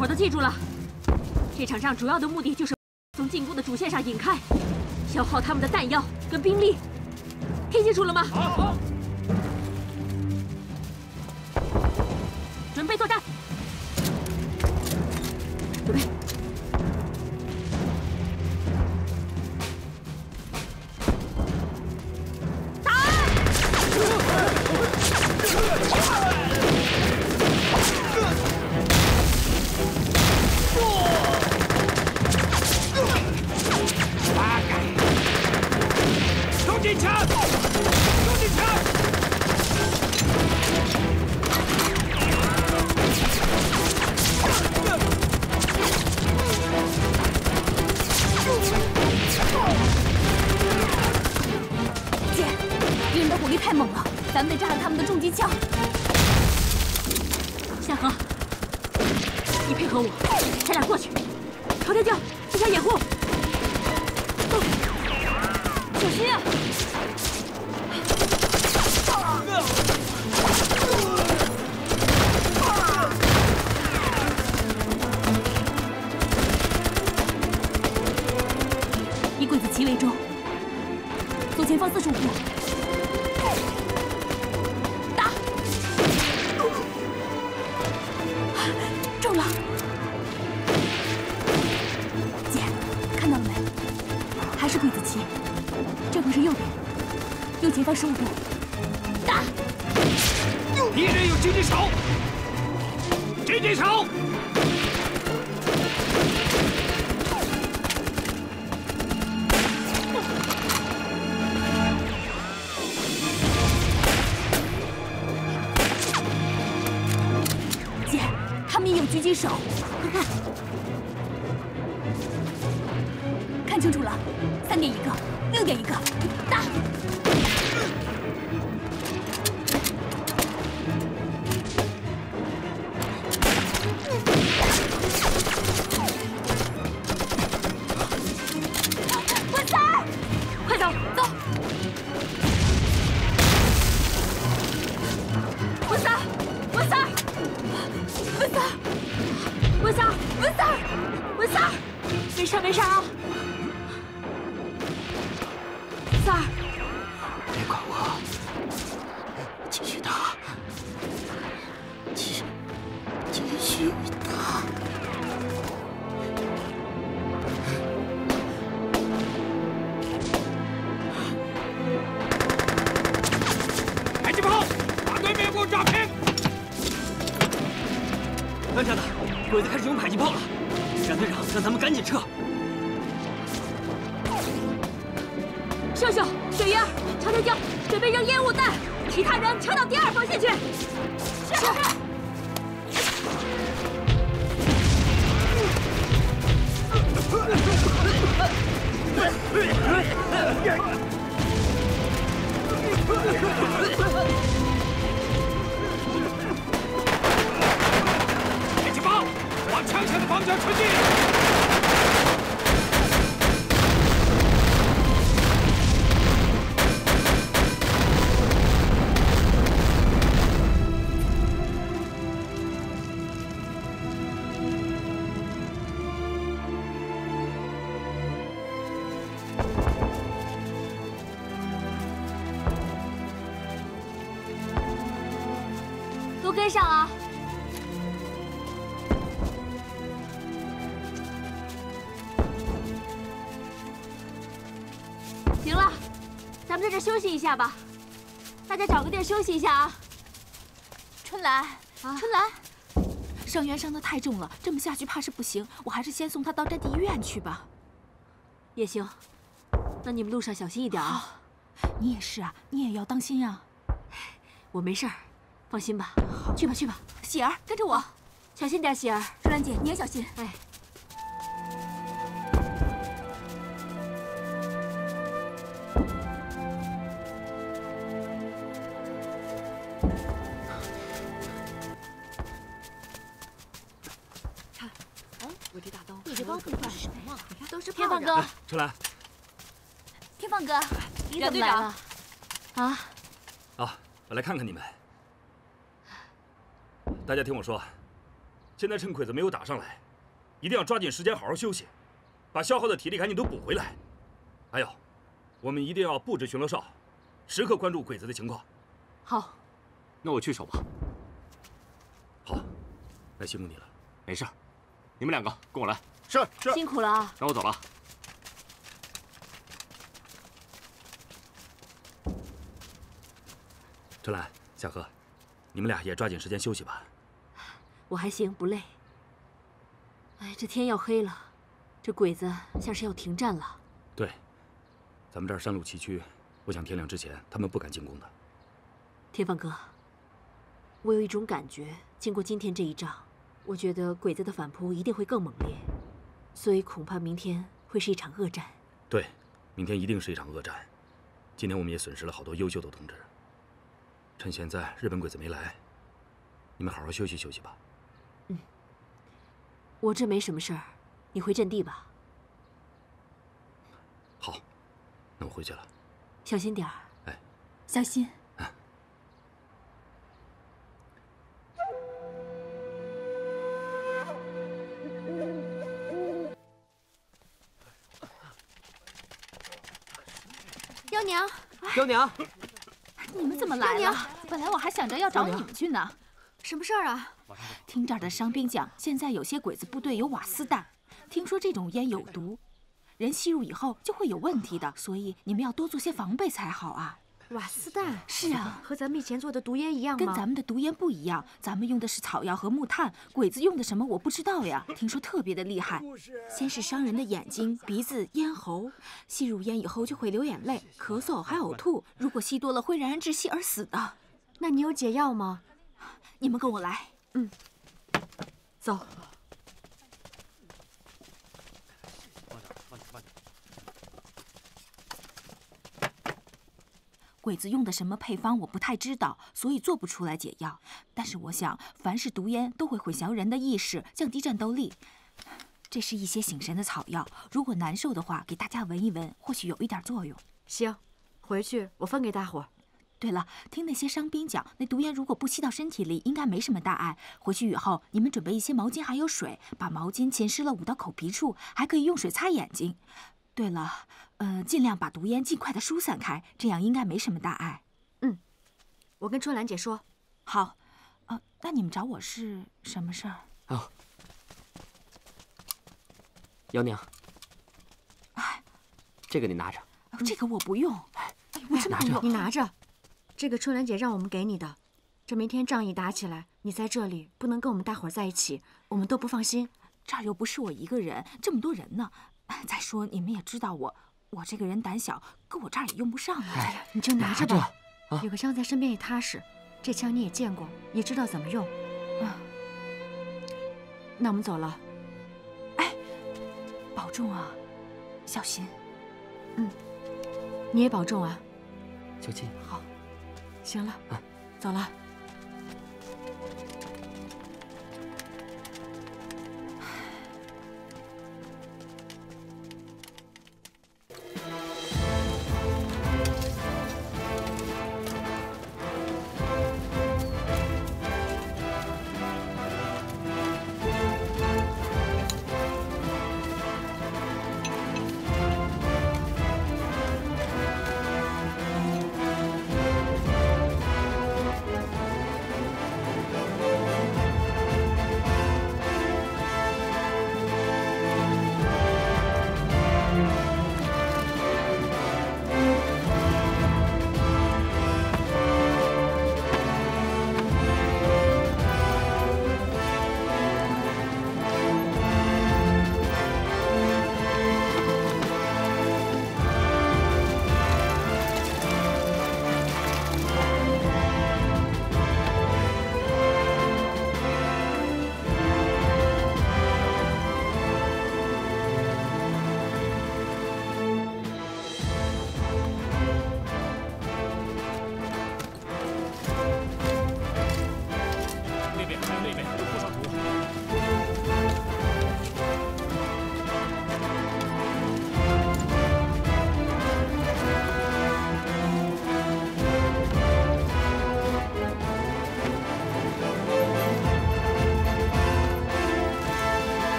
伙都记住了，这场仗主要的目的就是从进攻的主线上引开，消耗他们的弹药跟兵力。听清楚了吗？好。准备作战。准备。 休息一下吧，大家找个地儿休息一下啊。春兰，春兰，伤员伤得太重了，这么下去怕是不行，我还是先送他到战地医院去吧。也行，那你们路上小心一点啊。你也是啊，你也要当心啊。我没事儿，放心吧。去吧去吧，喜儿，跟着我，小心点，喜儿。春兰姐，你也小心。哎。 哥，春兰，天放哥，你怎么来了？啊？啊，我来看看你们。大家听我说，现在趁鬼子没有打上来，一定要抓紧时间好好休息，把消耗的体力赶紧都补回来。还有，我们一定要布置巡逻哨，时刻关注鬼子的情况。好，那我去守吧。好，那辛苦你了。没事，你们两个跟我来。是。辛苦了啊。那我走了。 陈岚、夏荷，你们俩也抓紧时间休息吧。我还行，不累。哎，这天要黑了，这鬼子像是要停战了。对，咱们这儿山路崎岖，我想天亮之前他们不敢进攻的。天放哥，我有一种感觉，经过今天这一仗，我觉得鬼子的反扑一定会更猛烈，所以恐怕明天会是一场恶战。对，明天一定是一场恶战。今天我们也损失了好多优秀的同志。 趁现在日本鬼子没来，你们好好休息休息吧。嗯，我这没什么事儿，你回阵地吧。好，那我回去了。小心点儿。哎，小心。啊。幺娘。幺娘。 你们怎么来了？本来我还想着要找你们去呢。什么事儿啊？听这儿的伤兵讲，现在有些鬼子部队有瓦斯弹，听说这种烟有毒，人吸入以后就会有问题的，所以你们要多做些防备才好啊。瓦斯弹？是啊，和咱们以前做的毒烟一样吗？跟咱们的毒烟不一样，咱们用的是草药和木炭，鬼子用的什么我不知道呀。听说特别的厉害，先是伤人的眼睛、鼻子、咽喉，吸入烟以后就会流眼泪、咳嗽还呕吐，如果吸多了会让人窒息而死的。那你有解药吗？你们跟我来，嗯，走。 鬼子用的什么配方我不太知道，所以做不出来解药。但是我想，凡是毒烟都会混淆人的意识，降低战斗力。这是一些醒神的草药，如果难受的话，给大家闻一闻，或许有一点作用。行，回去我分给大伙儿。对了，听那些伤兵讲，那毒烟如果不吸到身体里，应该没什么大碍。回去以后，你们准备一些毛巾还有水，把毛巾浸湿了捂到口鼻处，还可以用水擦眼睛。 对了，尽量把毒烟尽快的疏散开，这样应该没什么大碍。嗯，我跟春兰姐说。好，那你们找我是什么事儿？哦，幺娘，哎，这个你拿着。这个我不用，我真不用。你拿着，这个春兰姐让我们给你的。这明天仗一打起来，你在这里不能跟我们大伙儿在一起，我们都不放心。这儿又不是我一个人，这么多人呢。 再说你们也知道我这个人胆小，搁我这儿也用不上啊。哎，你就拿着吧，有个伤在身边也踏实。这枪你也见过，也知道怎么用。啊，那我们走了。哎，保重啊，小心。嗯，你也保重啊，小金。好，行了，走了。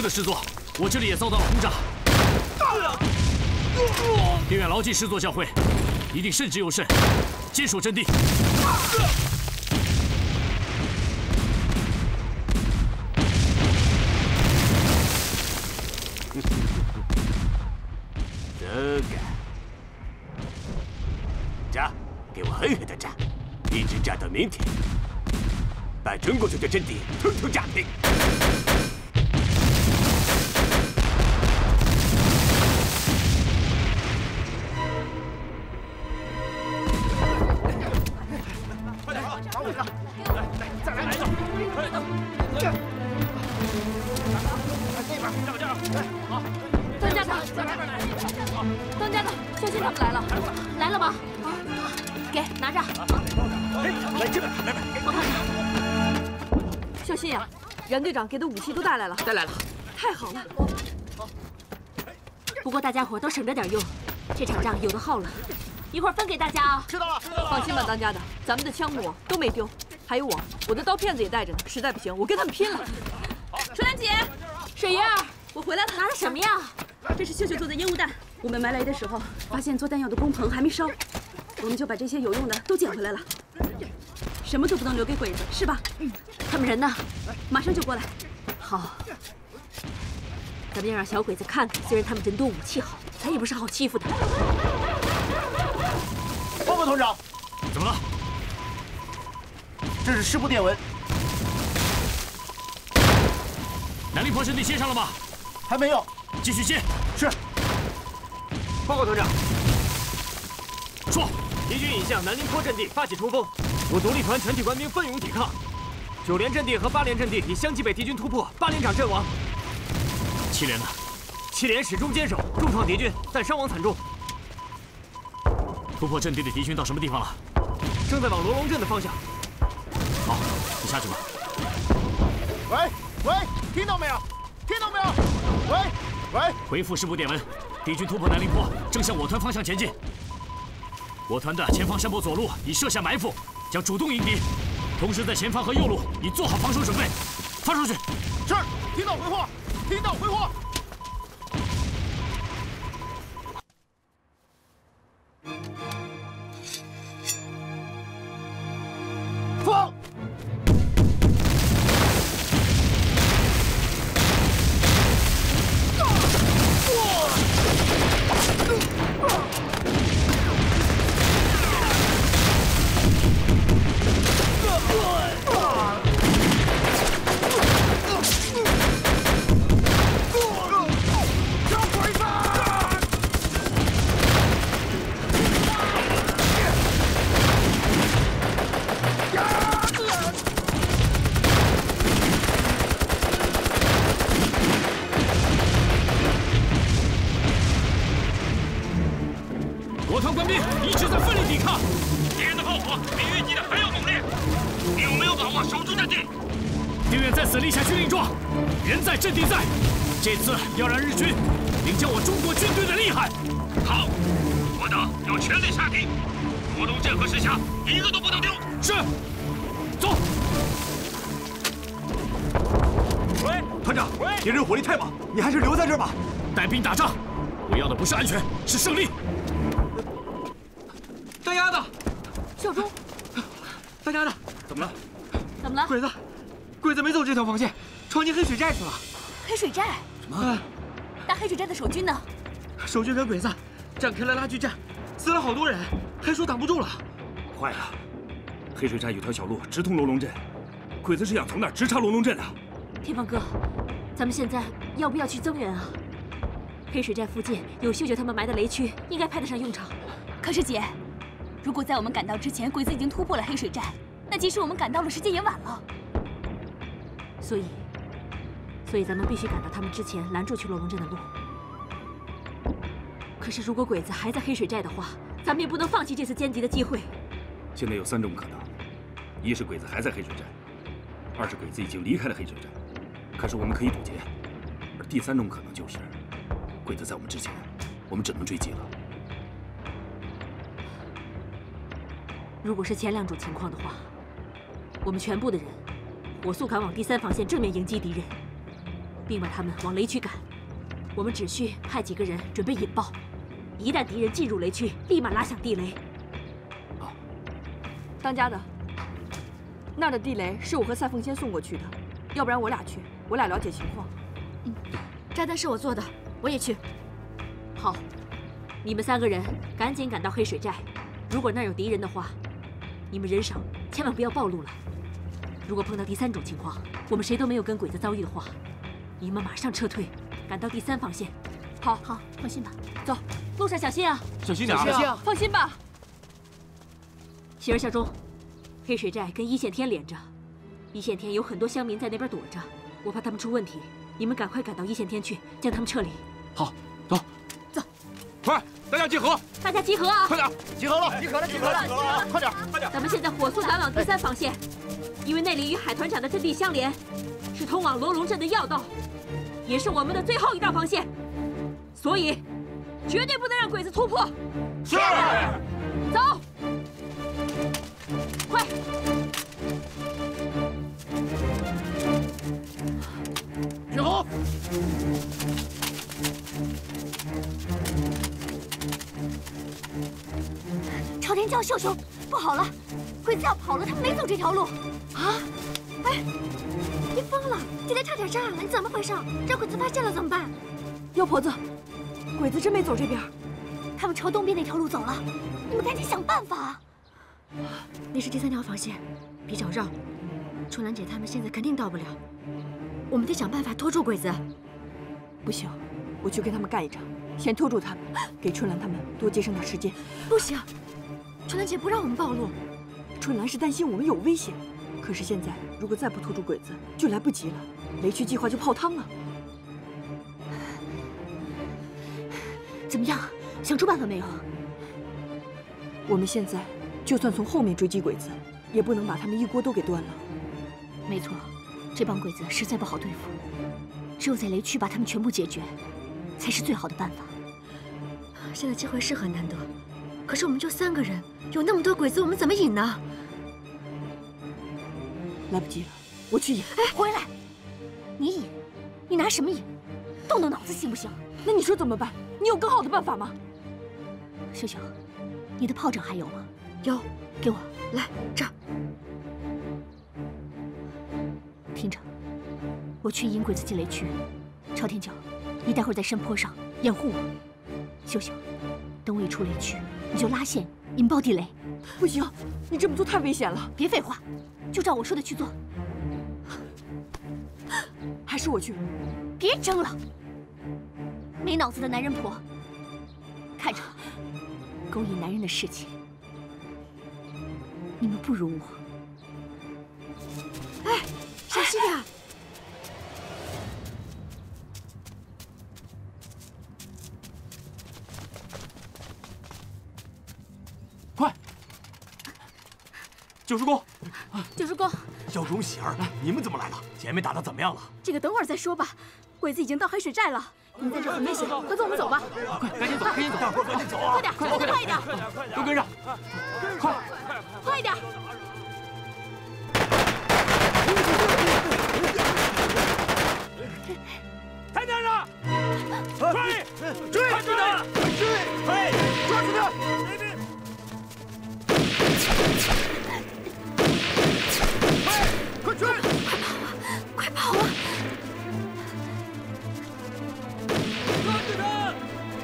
师的师座，我这里也遭到了轰炸。定远牢记师座教诲，一定慎之又慎，坚守阵地。 这个，炸，给我狠狠的炸，一直炸到明天，把陈国舅的阵地统统炸平。快点，打我一个！来来，再来一个！快点，这边，这边，来，好。段家长，再来。 段家长，秀清他们来了，来了吗？啊，给，拿着。哎，来这边，来吧。秀清呀，袁队长给的武器都带来了，带来了，太好了。不过大家伙都省着点用，这场仗有的耗了，一会儿分给大家啊。知道了，知道了。放心吧，当家的，咱们的枪弩都没丢，还有我的刀片子也带着呢，实在不行我跟他们拼了。春兰姐，水燕，我回来了，拿的什么呀？这是秀秀做的烟雾弹。 我们埋雷的时候，发现做弹药的工棚还没烧，我们就把这些有用的都捡回来了。什么都不能留给鬼子，是吧？嗯。他们人呢？马上就过来。好。咱们要让小鬼子看看，虽然他们人多武器好，咱也不是好欺负的。报告团长，怎么了？这是师部电文。南宁坡阵地接上了吗？还没有，继续接。是。 报告团长，说，敌军已向南宁坡阵地发起冲锋，我独立团全体官兵奋勇抵抗。九连阵地和八连阵地已相继被敌军突破，八连长阵亡。七连呢？七连始终坚守，重创敌军，但伤亡惨重。突破阵地的敌军到什么地方了？正在往罗龙镇的方向。好，你下去吧。喂喂，听到没有？听到没有？喂喂，回复师部电文。 敌军突破南宁坡，正向我团方向前进。我团的前方山坡左路已设下埋伏，将主动迎敌；同时在前方和右路已做好防守准备，发出去。是，听到回话，听到回话。放。 不是安全，是胜利。大丫的，小钟，大丫的，怎么了？怎么了？鬼子没走这条防线，闯进黑水寨去了。黑水寨？什么？大黑水寨的守军呢？守军跟鬼子展开了拉锯战，死了好多人，还说挡不住了。坏了，黑水寨有条小路直通罗龙镇，鬼子是想从那儿直插罗龙镇的。天放哥，咱们现在要不要去增援啊？ 黑水寨附近有秀秀他们埋的雷区，应该派得上用场。可是姐，如果在我们赶到之前，鬼子已经突破了黑水寨，那即使我们赶到了，时间也晚了。所以咱们必须赶到他们之前，拦住去罗龙镇的路。可是如果鬼子还在黑水寨的话，咱们也不能放弃这次歼敌的机会。现在有三种可能：一是鬼子还在黑水寨；二是鬼子已经离开了黑水寨，可是我们可以堵截；而第三种可能就是。 鬼子在我们之前，我们只能追击了。如果是前两种情况的话，我们全部的人火速赶往第三防线，正面迎击敌人。并把他们往雷区赶。我们只需派几个人准备引爆，一旦敌人进入雷区，立马拉响地雷。好，当家的，那儿的地雷是我和赛凤仙送过去的，要不然我俩去，我俩了解情况。嗯，炸弹是我做的，我也去。好，你们三个人赶紧赶到黑水寨，如果那儿有敌人的话，你们人少，千万不要暴露了。 如果碰到第三种情况，我们谁都没有跟鬼子遭遇的话，你们马上撤退，赶到第三防线。好，好，放心吧。走，路上小心啊！小心点啊！小心啊！放心吧。喜儿、小钟，黑水寨跟一线天连着，一线天有很多乡民在那边躲着，我怕他们出问题。你们赶快赶到一线天去，将他们撤离。好，走，走，快，大家集合！大家集合啊！快点，集合了！集合了！集合了！集合了！快点，快点！咱们现在火速赶往第三防线。 因为那里与海团长的阵地相连，是通往罗龙镇的要道，也是我们的最后一道防线，所以绝对不能让鬼子突破。是。走，快！集合！朝天教，秀秀，不好了！ 鬼子要跑了，他们没走这条路啊！哎，你疯了！今天差点炸了，你怎么回事？让鬼子发现了怎么办？妖婆子，鬼子真没走这边，他们朝东边那条路走了。你们赶紧想办法啊！那是第三条防线，比较绕，春兰姐他们现在肯定到不了。我们得想办法拖住鬼子。不行，我去跟他们干一场，先拖住他们，给春兰他们多节省点时间。不行，春兰姐不让我们暴露。 春兰是担心我们有危险，可是现在如果再不拖住鬼子，就来不及了，雷区计划就泡汤了。怎么样，想出办法没有？我们现在就算从后面追击鬼子，也不能把他们一锅都给端了。没错，这帮鬼子实在不好对付，只有在雷区把他们全部解决，才是最好的办法。现在机会是很难得。 可是我们就三个人，有那么多鬼子，我们怎么引呢？来不及了，我去引。哎，回来！你引？你拿什么引？动动脑子行不行？那你说怎么办？你有更好的办法吗？秀秀，你的炮仗还有吗？有，给我来这儿。听着，我去引鬼子进雷区。朝天角，你待会儿在山坡上掩护我。秀秀，等我一出雷区。 你就拉线引爆地雷，不行，你这么做太危险了。别废话，就照我说的去做。还是我去。别争了，没脑子的男人婆。看着，勾引男人的事情，你们不如我。哎，小心点。 九叔公，九叔公，小钟、喜儿，你们怎么来了？前面打的怎么样了？这个等会儿再说吧。鬼子已经到黑水寨了，你们在这很危险，快跟我们走吧！快，赶紧走，赶紧走，赶紧走啊！快点，快点，都跟上，快，快点！看见了！追，追，追他！追，嘿，抓住他！ 快追！快跑啊！抓住他！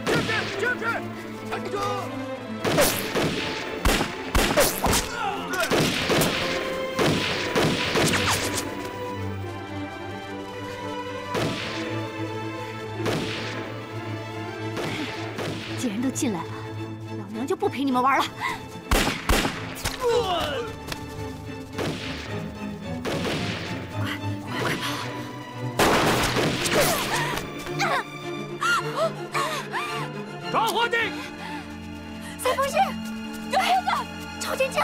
停止！停止！站住！既然都进来了，老娘就不陪你们玩了。 传火定！三凤仙，有黑子，朝天椒。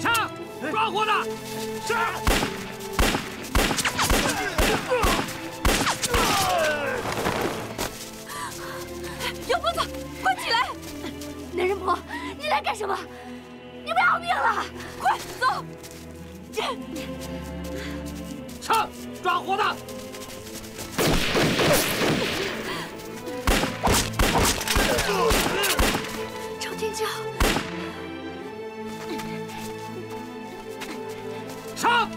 上，抓活的！是。杨公子，快起来！男人婆，你来干什么？你不要命了！快走！上，抓活的！ 程天骄，上！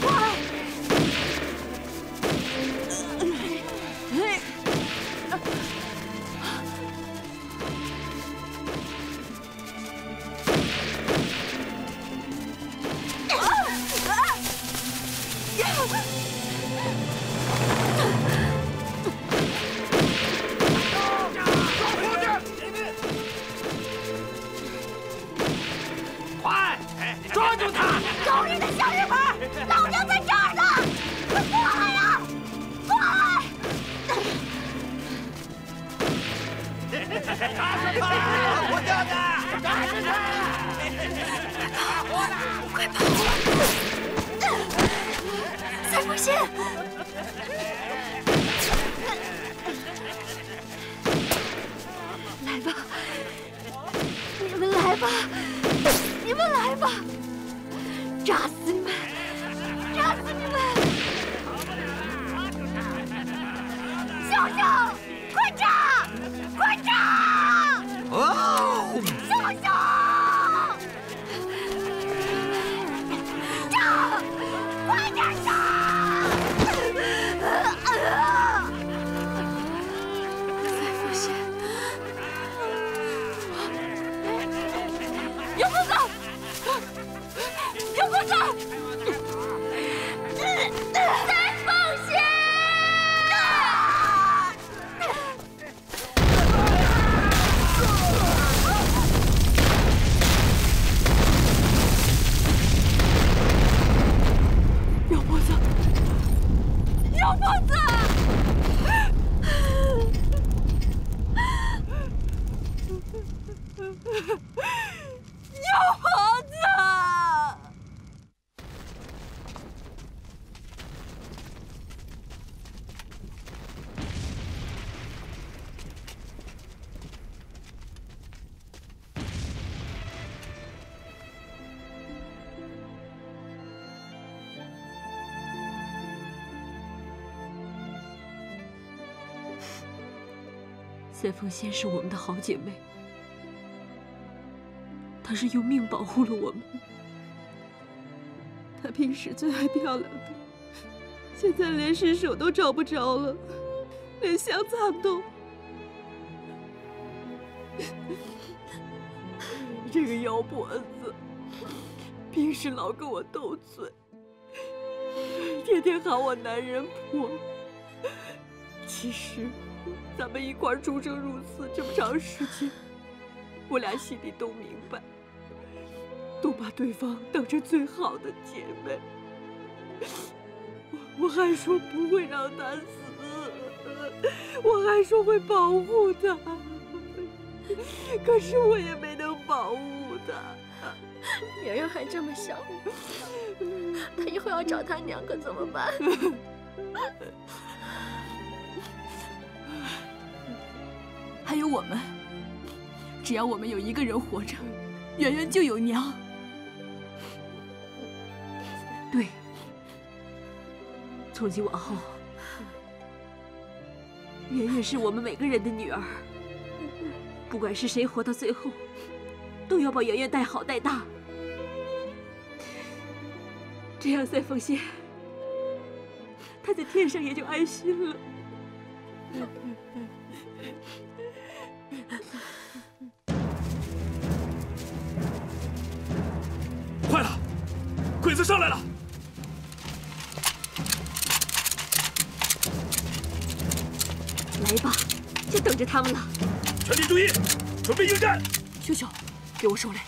快！塞凤仙是我们的好姐妹，她是用命保护了我们。她平时最爱漂亮的，现在连尸首都找不着了，连香葬都……这个妖婆子，平时老跟我斗嘴，天天喊我男人婆，其实…… 咱们一块出生入死这么长时间，我俩心里都明白，都把对方当成最好的姐妹。我还说不会让她死，我还说会保护她，可是我也没能保护她。圆圆还这么小，她以后要找她娘可怎么办？ 还有我们，只要我们有一个人活着，圆圆就有娘。对，从今往后，圆圆是我们每个人的女儿，不管是谁活到最后，都要把圆圆带好带大。这样，赛凤仙，她在天上也就安心了。 坏了，鬼子上来了！来吧，就等着他们了。全体注意，准备应战！秀秀，给我手雷，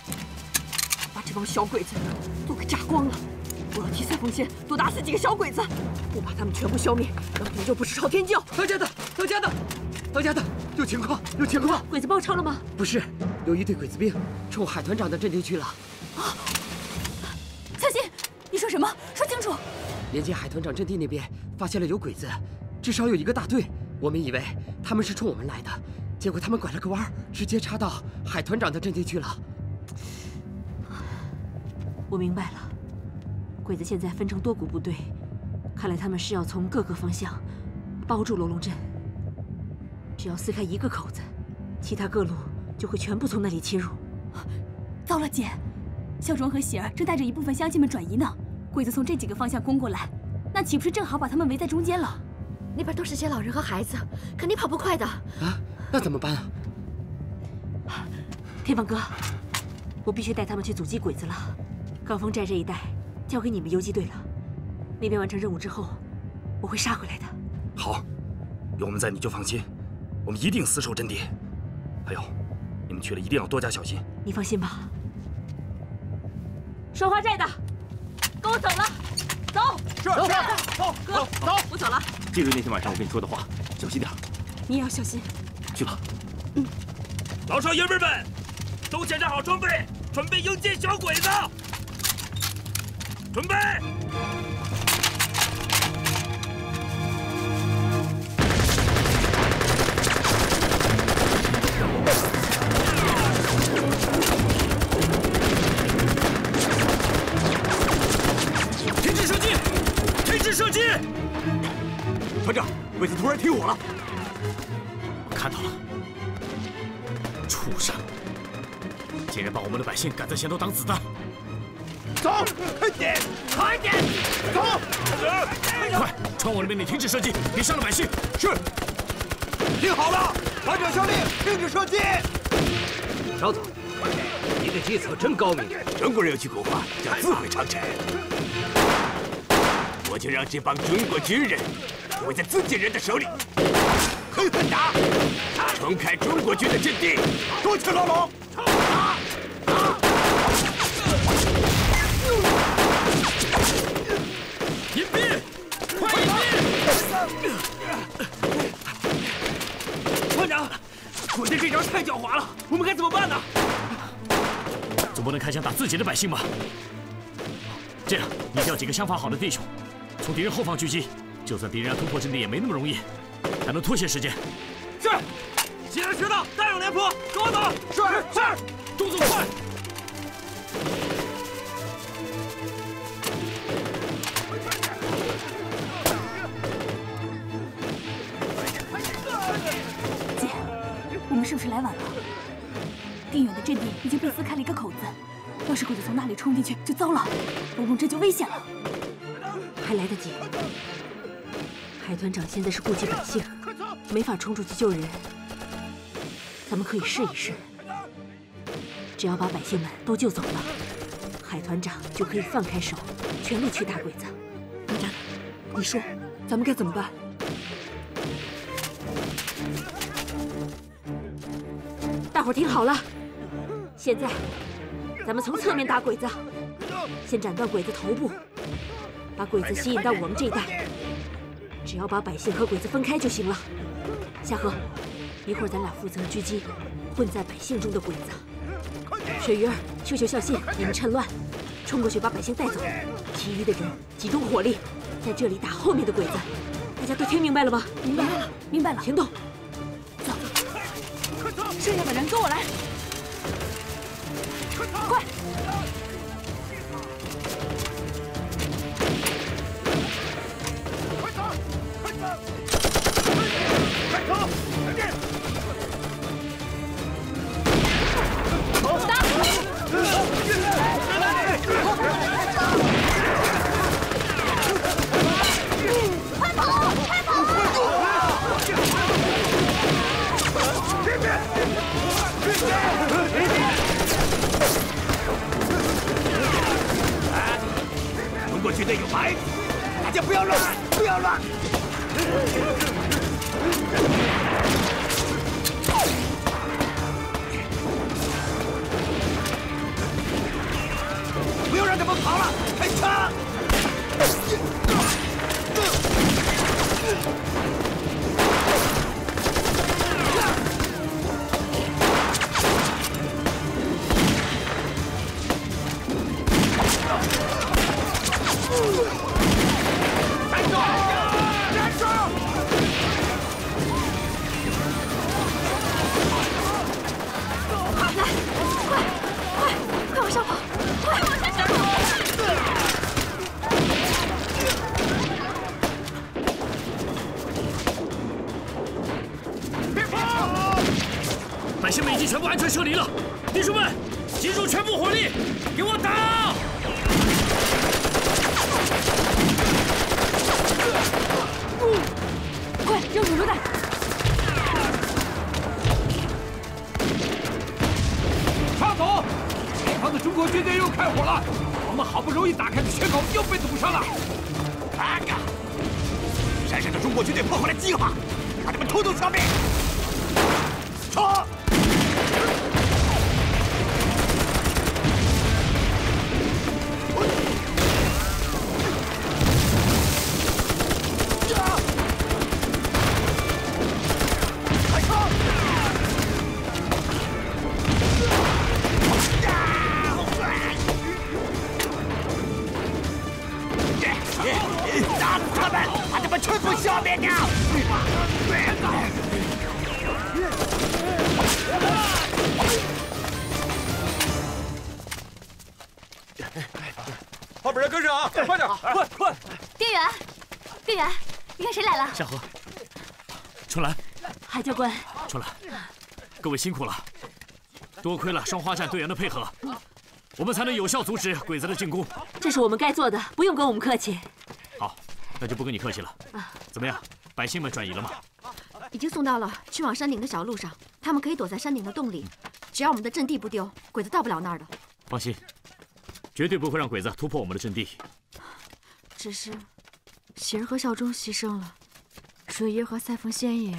把这帮小鬼子都给炸光了！我要替赛凤仙多打死几个小鬼子，不把他们全部消灭，要不就不是朝天教。到家的，到家的，到家的。 有情况，有情况！鬼子报抄了吗？不是，有一队鬼子兵冲海团长的阵地去了。啊！什么？说清楚！连接海团长阵地那边发现了有鬼子，至少有一个大队。我们以为他们是冲我们来的，结果他们拐了个弯，直接插到海团长的阵地去了。我明白了，鬼子现在分成多股部队，看来他们是要从各个方向包住楼龙镇。只要撕开一个口子，其他各路就会全部从那里侵入。糟了，姐！ 孝庄和喜儿正带着一部分乡亲们转移呢，鬼子从这几个方向攻过来，那岂不是正好把他们围在中间了？那边都是些老人和孩子，肯定跑不快的。啊，那怎么办啊？天放哥，我必须带他们去阻击鬼子了。岗峰寨这一带交给你们游击队了，那边完成任务之后，我会杀回来的。好，有我们在你就放心，我们一定死守阵地。还有，你们去了一定要多加小心。你放心吧。 双花寨的，跟我走了，走！是是，走哥，走！我走了。记住那天晚上我跟你说的话，小心点。你也要小心。去吧。嗯。老少爷们们，都检查好装备，准备迎接小鬼子。准备。 鬼子突然停火了，我看到了。畜生，竟然把我们的百姓赶在前头当子弹！走，快点，快点，走！快，传我的命令，停止射击，别伤了百姓。是。听好了，团长下令，停止射击。少佐，你的计策真高明。中国人有句古话叫“自毁长城”，我就让这帮中国军人。 毁在自己人的手里，狠狠打！冲开中国军的阵地，夺取牢笼！打！隐蔽！快隐蔽！团长，鬼子这招太狡猾了，我们该怎么办呢？总不能开枪打自己的百姓吧？这样，你调几个枪法好的弟兄，从敌人后方狙击。 就算敌人要突破阵地，也没那么容易，还能拖些时间。是，几人学到，带上廉颇，跟我走。是是，动作快。姐，我们是不是来晚了？定远的阵地已经被撕开了一个口子，要是鬼子从那里冲进去，就糟了，楼龙镇就危险了。还来得及。 海团长现在是顾及百姓，没法冲出去救人。咱们可以试一试，只要把百姓们都救走了，海团长就可以放开手，全力去打鬼子。团长，你说咱们该怎么办？大伙儿听好了，现在咱们从侧面打鬼子，先斩断鬼子头部，把鬼子吸引到我们这一带。 只要把百姓和鬼子分开就行了。夏荷，一会儿咱俩负责狙击混在百姓中的鬼子。雪鱼儿、秀秀、孝信，你们趁乱冲过去把百姓带走，其余的人集中火力在这里打后面的鬼子。大家都听明白了吗？明白了，明白了。行动，走！快走！剩下的人跟我来，快！ 快跑！这边！这边！百姓们已经全部安全撤离了。弟兄们，集中全部火力，给我打！ 快，扔手榴弹！插走！前方的中国军队又开火了，我们好不容易打开的缺口又被堵上了。看看，山上的中国军队破坏了计划，把他们统统消灭！冲！ 夏荷，春兰，海教官，春兰，各位辛苦了，多亏了双花站队员的配合，我们才能有效阻止鬼子的进攻。这是我们该做的，不用跟我们客气。好，那就不跟你客气了。怎么样，百姓们转移了吗？已经送到了，去往山顶的小路上，他们可以躲在山顶的洞里，只要我们的阵地不丢，鬼子到不了那儿的。放心，绝对不会让鬼子突破我们的阵地。只是，喜儿和少忠牺牲了。 水爷和赛凤仙也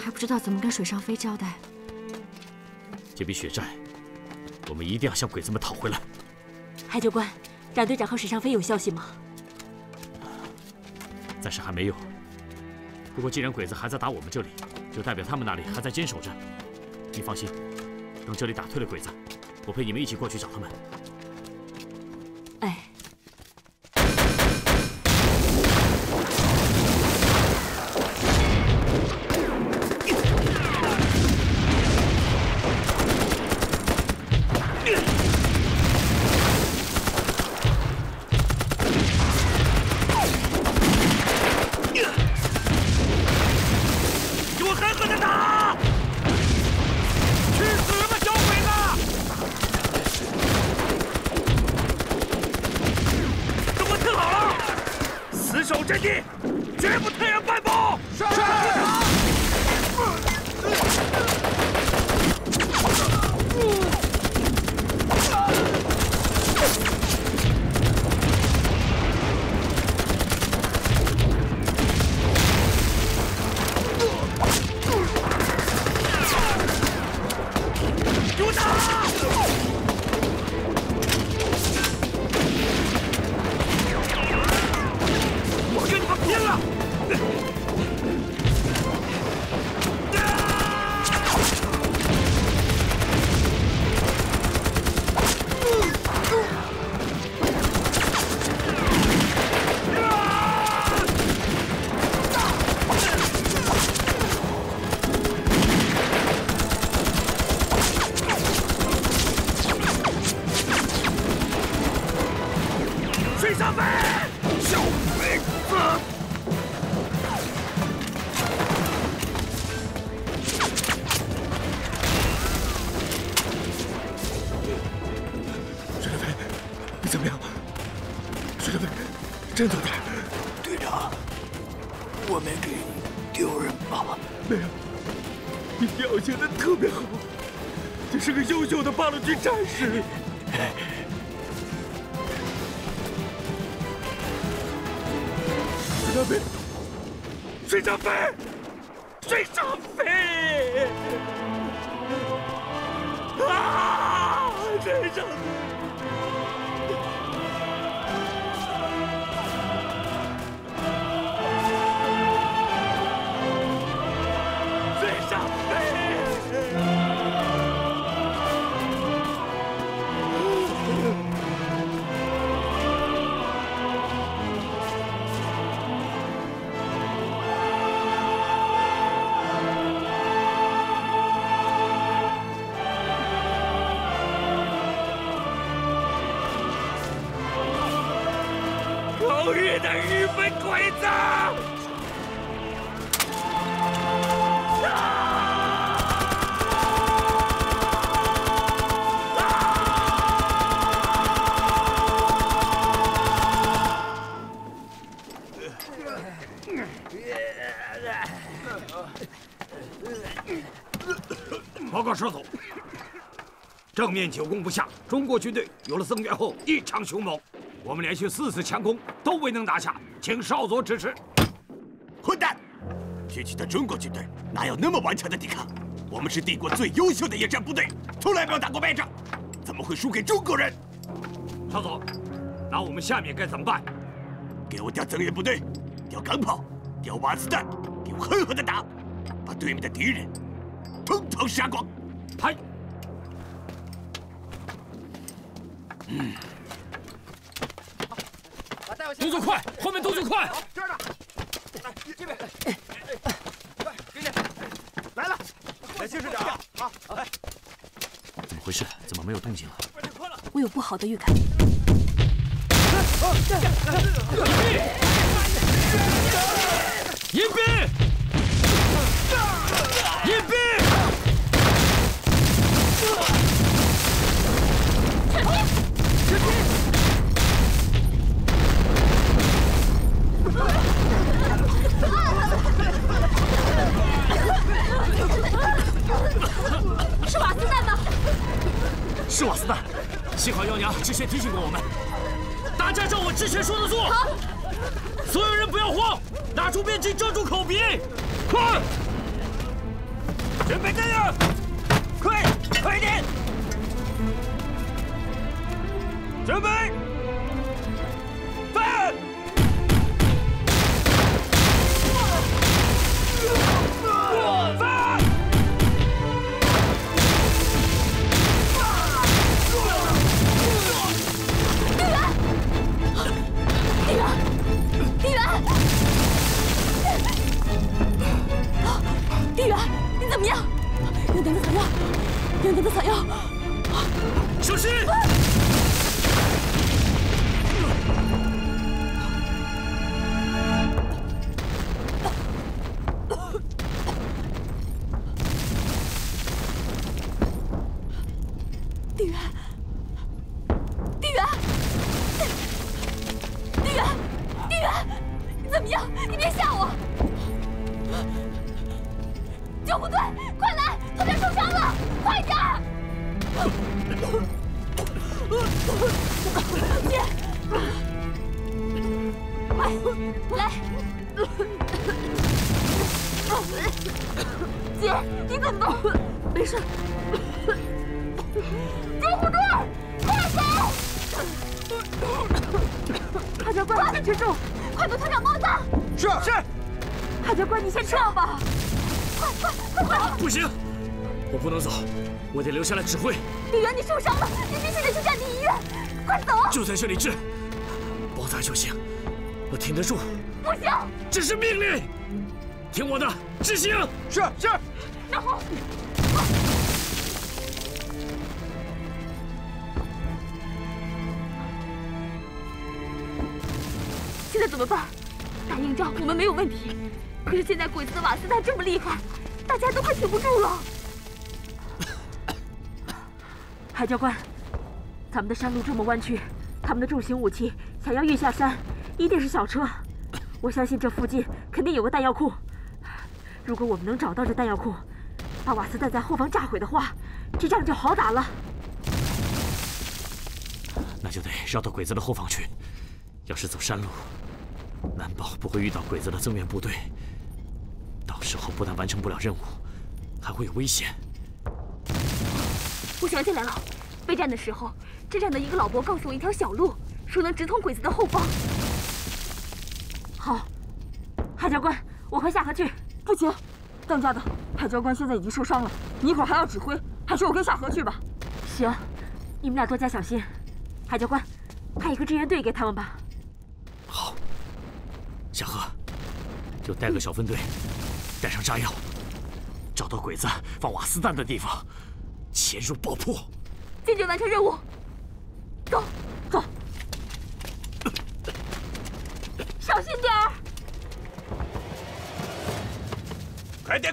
还不知道怎么跟水上飞交代。这笔血债，我们一定要向鬼子们讨回来。海教官，冉队长和水上飞有消息吗？暂时还没有。不过既然鬼子还在打我们这里，就代表他们那里还在坚守着。你放心，等这里打退了鬼子，我陪你们一起过去找他们。哎。 战士，水上飞，水上飞，水上飞！啊，水上飞！水上飞！ 狗日的日本鬼子！啊！报告少佐，正面久攻不下，中国军队有了增援后异常凶猛，我们连续4次强攻都未能拿下，请少佐指示。混蛋！区区的中国军队哪有那么顽强的抵抗？我们是帝国最优秀的野战部队，从来没有打过败仗，怎么会输给中国人？少佐，那我们下面该怎么办？给我调增援部队，调钢炮，调瓦子弹，给我狠狠的打，把对面的敌人统统杀光！嗨。 动作快，后面动作快！这儿呢，来这边，来，给你，来了，来精神点啊！好，来。怎么回事？怎么没有动静了？我有不好的预感。迎宾，迎宾。 是瓦斯弹吗？是瓦斯弹，幸好幺娘之前提醒过我们，大家照我之前说的做。好，所有人不要慌，拿出面巾遮住口鼻，快！准备弹药，快点！准备，发！ 发！地缘，你怎么样？英德的草药，英德的草药，小心！下来指挥，李元，你受伤了，你必须得去战地医院，快走！就在这里治，包扎就行，我挺得住。不行，这是命令，听我的，执行。是。那好，现在怎么办？打硬仗我们没有问题，可是现在鬼子的瓦斯弹这么厉害，大家都快挺不住了。 海教官，咱们的山路这么弯曲，他们的重型武器想要越下山，一定是小车。我相信这附近肯定有个弹药库。如果我们能找到这弹药库，把瓦斯弹在后方炸毁的话，这仗就好打了。那就得绕到鬼子的后方去。要是走山路，难保不会遇到鬼子的增援部队。到时候不但完成不了任务，还会有危险。 我想起来了，备战的时候，支站的一个老伯告诉我一条小路，说能直通鬼子的后方。好，海教官，我和夏荷去。不行，当家的，海教官现在已经受伤了，你一会儿还要指挥，还是我跟夏荷去吧。行，你们俩多加小心。海教官，派一个支援队给他们吧。好，夏荷，就带个小分队，带上炸药，找到鬼子放瓦斯弹的地方。 潜入爆破，坚决完成任务。走，小心点儿！快点！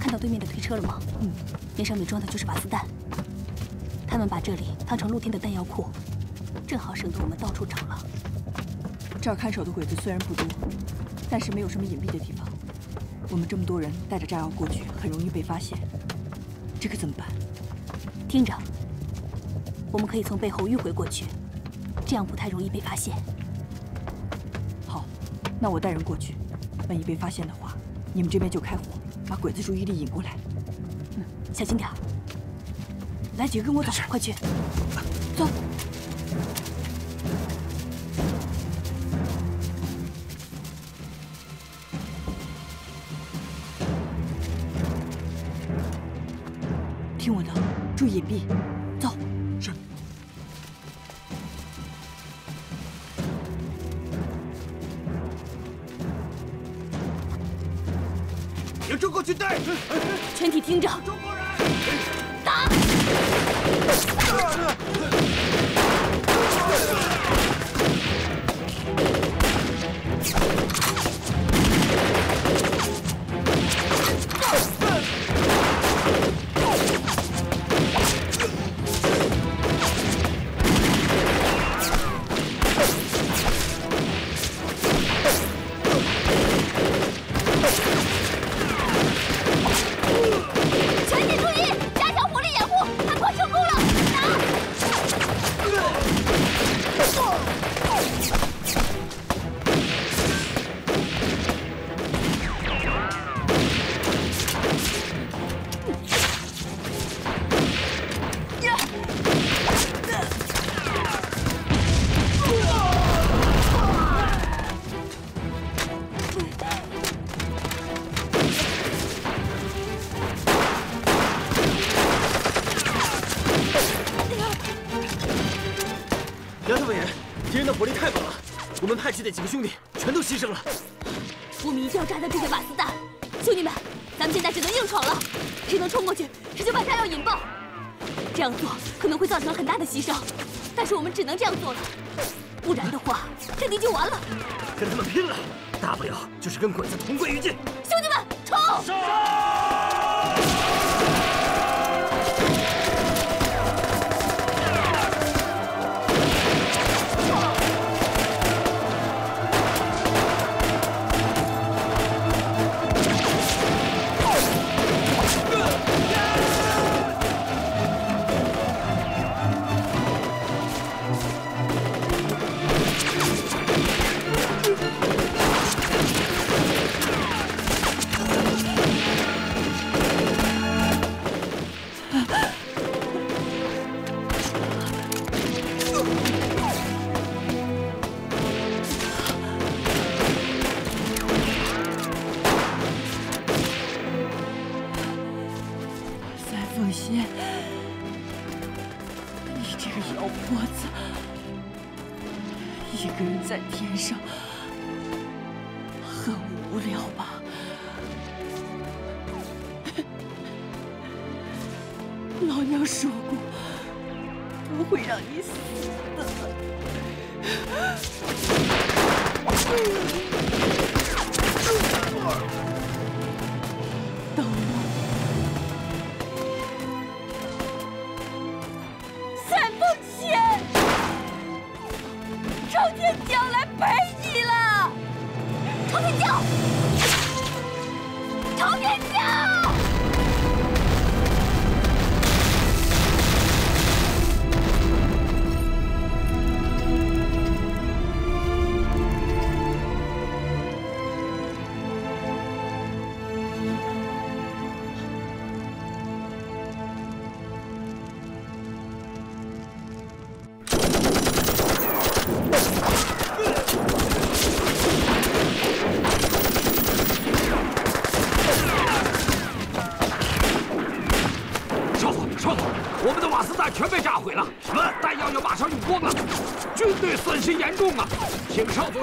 看到对面的推车了吗？嗯，那上面装的就是瓦斯弹。他们把这里当成露天的弹药库，正好省得我们到处找了。这儿看守的鬼子虽然不多。但是没有什么隐蔽的地方。我们这么多人带着炸药过去，很容易被发现。这可怎么办？听着，我们可以从背后迂回过去，这样不太容易被发现。好，那我带人过去。万一被发现的话，你们这边就开火，把鬼子注意力引过来。嗯，小心点。来，几个跟我走，快去，走。 听我的，注意隐蔽，走。是。迎中国军队，全体听着。中国人，打！这几个兄弟全都牺牲了，我们一定要炸掉这些瓦斯弹！兄弟们，咱们现在只能硬闯了，谁能冲过去，谁就把炸药引爆。这样做可能会造成很大的牺牲，但是我们只能这样做了，不然的话，这敌就完了。跟他们拼了，大不了就是跟鬼子同归于尽。兄弟们，冲！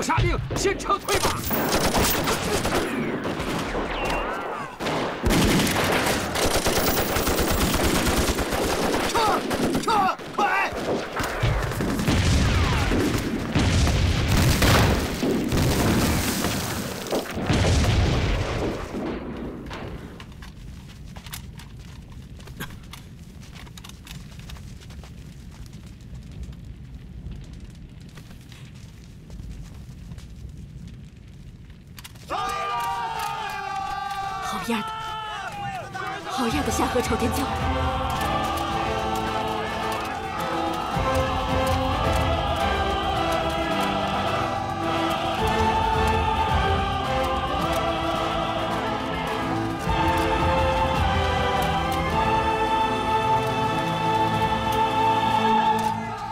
杀！ 先撤退吧！撤！快！好样的，好样的！下颌朝天椒。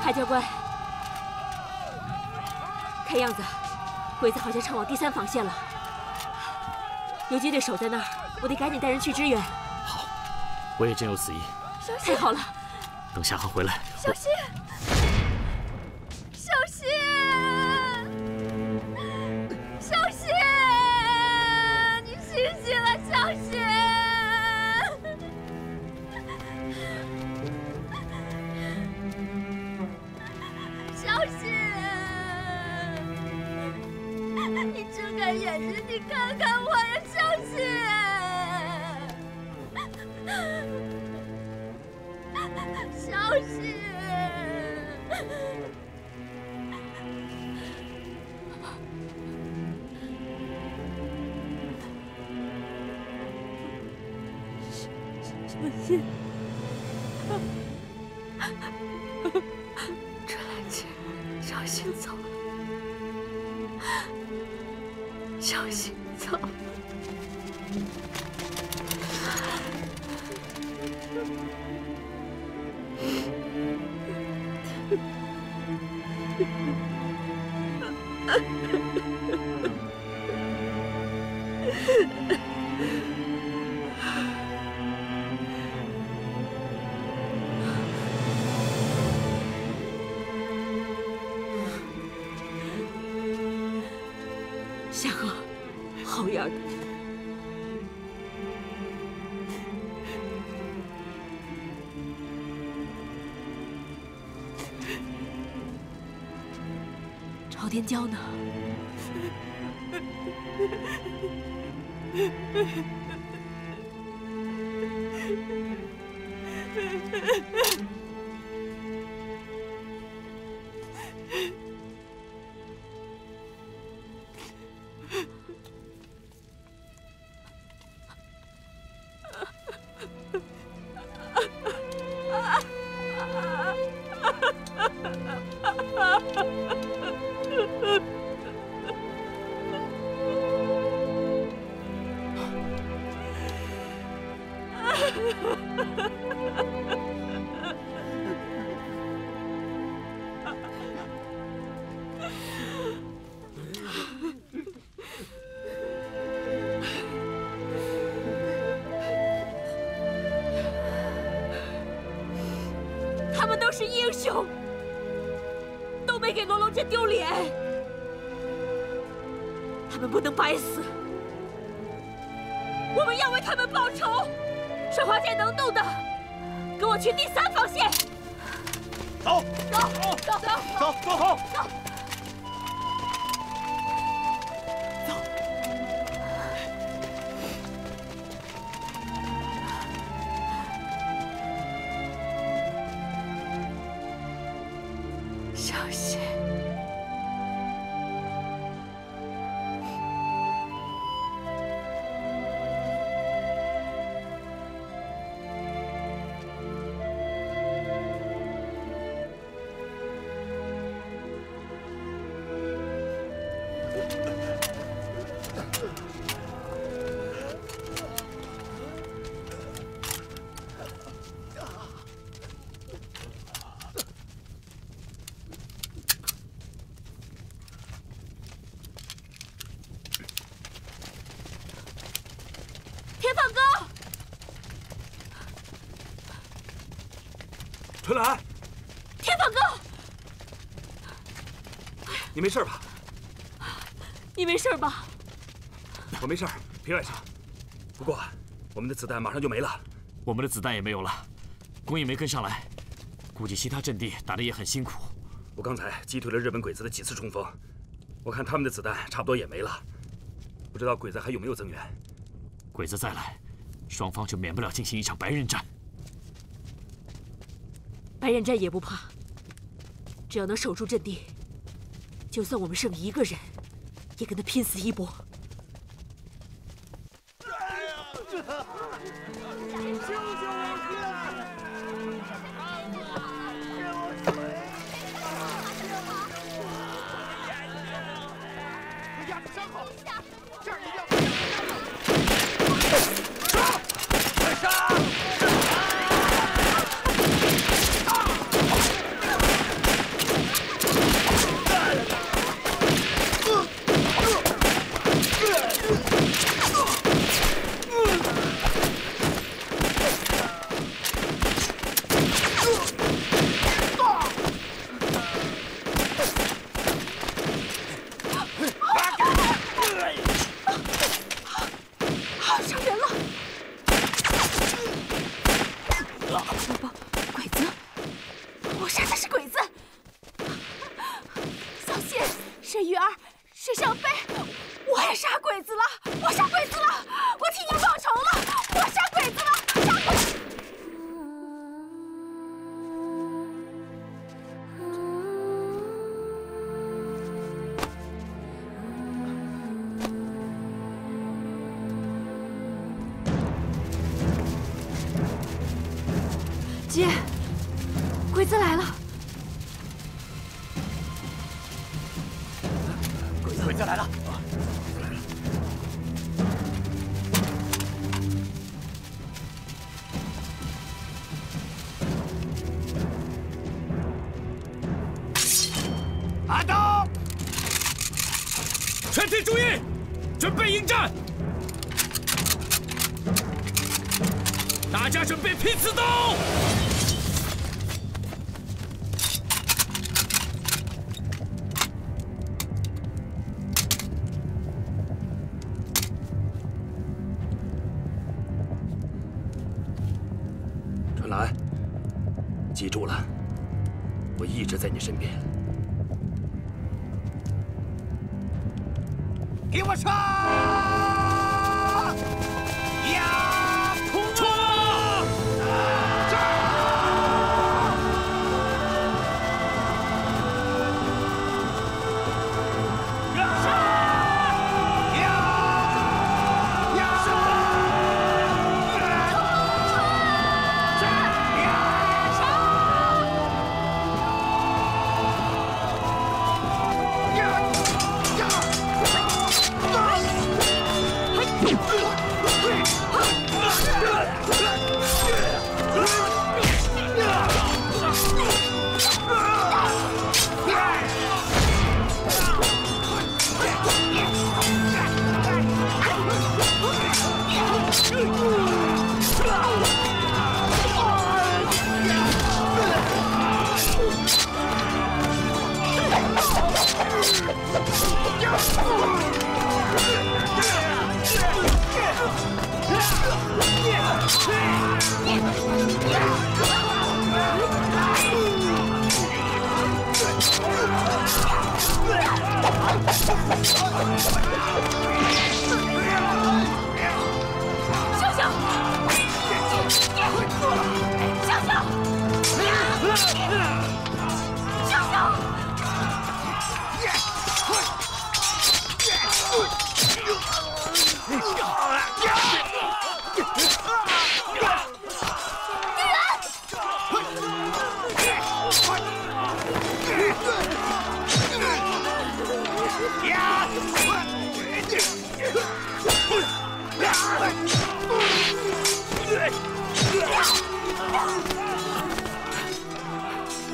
海教官，看样子鬼子好像撤往第三防线了。 游击队守在那儿，我得赶紧带人去支援。好，我也真有此意。小心！太好了，等夏航回来。小心！小心！小心！你醒醒了，小心！小心！你睁开眼睛，你看看我呀！ 小心！小心！春兰姐，小心走，小心走。 夏荷，好样的！ 朝天椒呢？他们都是英雄，都没给罗龙镇丢脸，他们不能白死。 我们要为他们报仇！水花剑能动的，跟我去第三防线。走走走走走走走好走。走。小心。 春兰，天放哥，你没事吧？你没事吧？我没事，皮外伤。不过我们的子弹马上就没了，我们的子弹也没有了，工也没跟上来，估计其他阵地打得也很辛苦。我刚才击退了日本鬼子的几次冲锋，我看他们的子弹差不多也没了，不知道鬼子还有没有增援。鬼子再来，双方就免不了进行一场白刃战。 白刃战也不怕，只要能守住阵地，就算我们剩一个人，也跟他拼死一搏。伤口，这儿一定要快杀！ 姐，鬼子来了！鬼子来了！拔刀！全体注意，准备迎战！大家准备拼刺刀！ 记住了，我一直在你身边。给我冲！呀，冲啊！呀！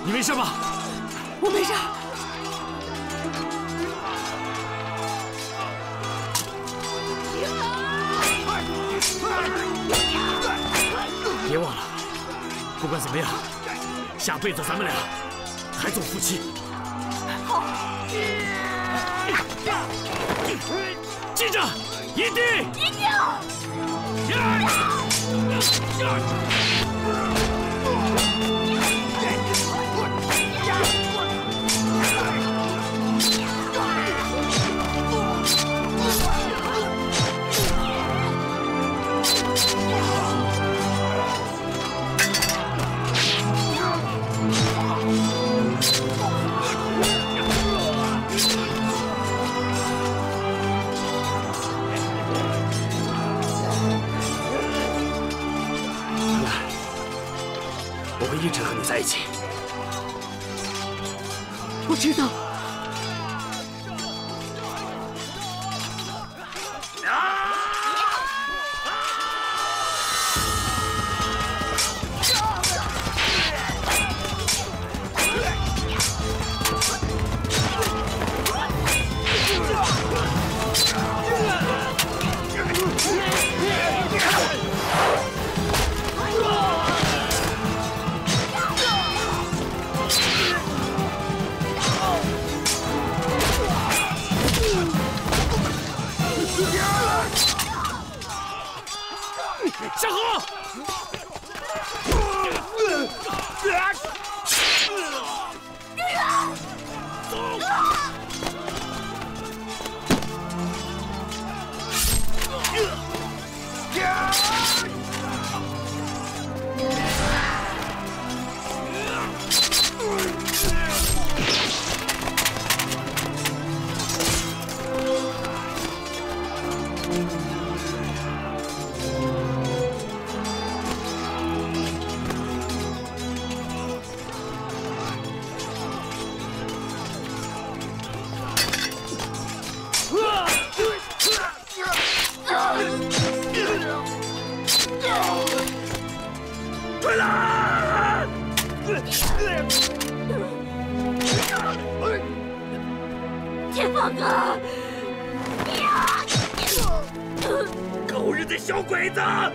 你没事吧？我没事。别忘了，不管怎么样，下辈子咱们俩还做夫妻。好。记着，一定。一定。一直和你在一起，我知道。报告！狗日的小鬼子！啊！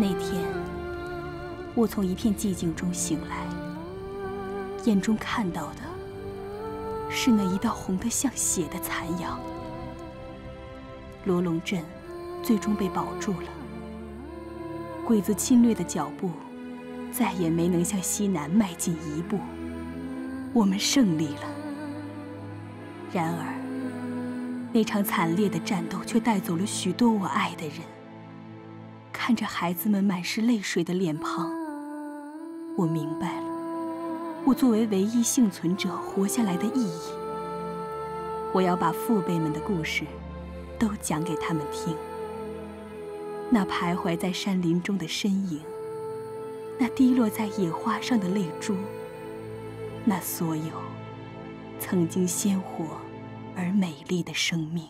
那天，我从一片寂静中醒来，眼中看到的是那一道红得像血的残阳。罗龙镇最终被保住了，鬼子侵略的脚步再也没能向西南迈进一步，我们胜利了。然而，那场惨烈的战斗却带走了许多我爱的人。 看着孩子们满是泪水的脸庞，我明白了，我作为唯一幸存者活下来的意义。我要把父辈们的故事都讲给他们听。那徘徊在山林中的身影，那滴落在野花上的泪珠，那所有曾经鲜活而美丽的生命。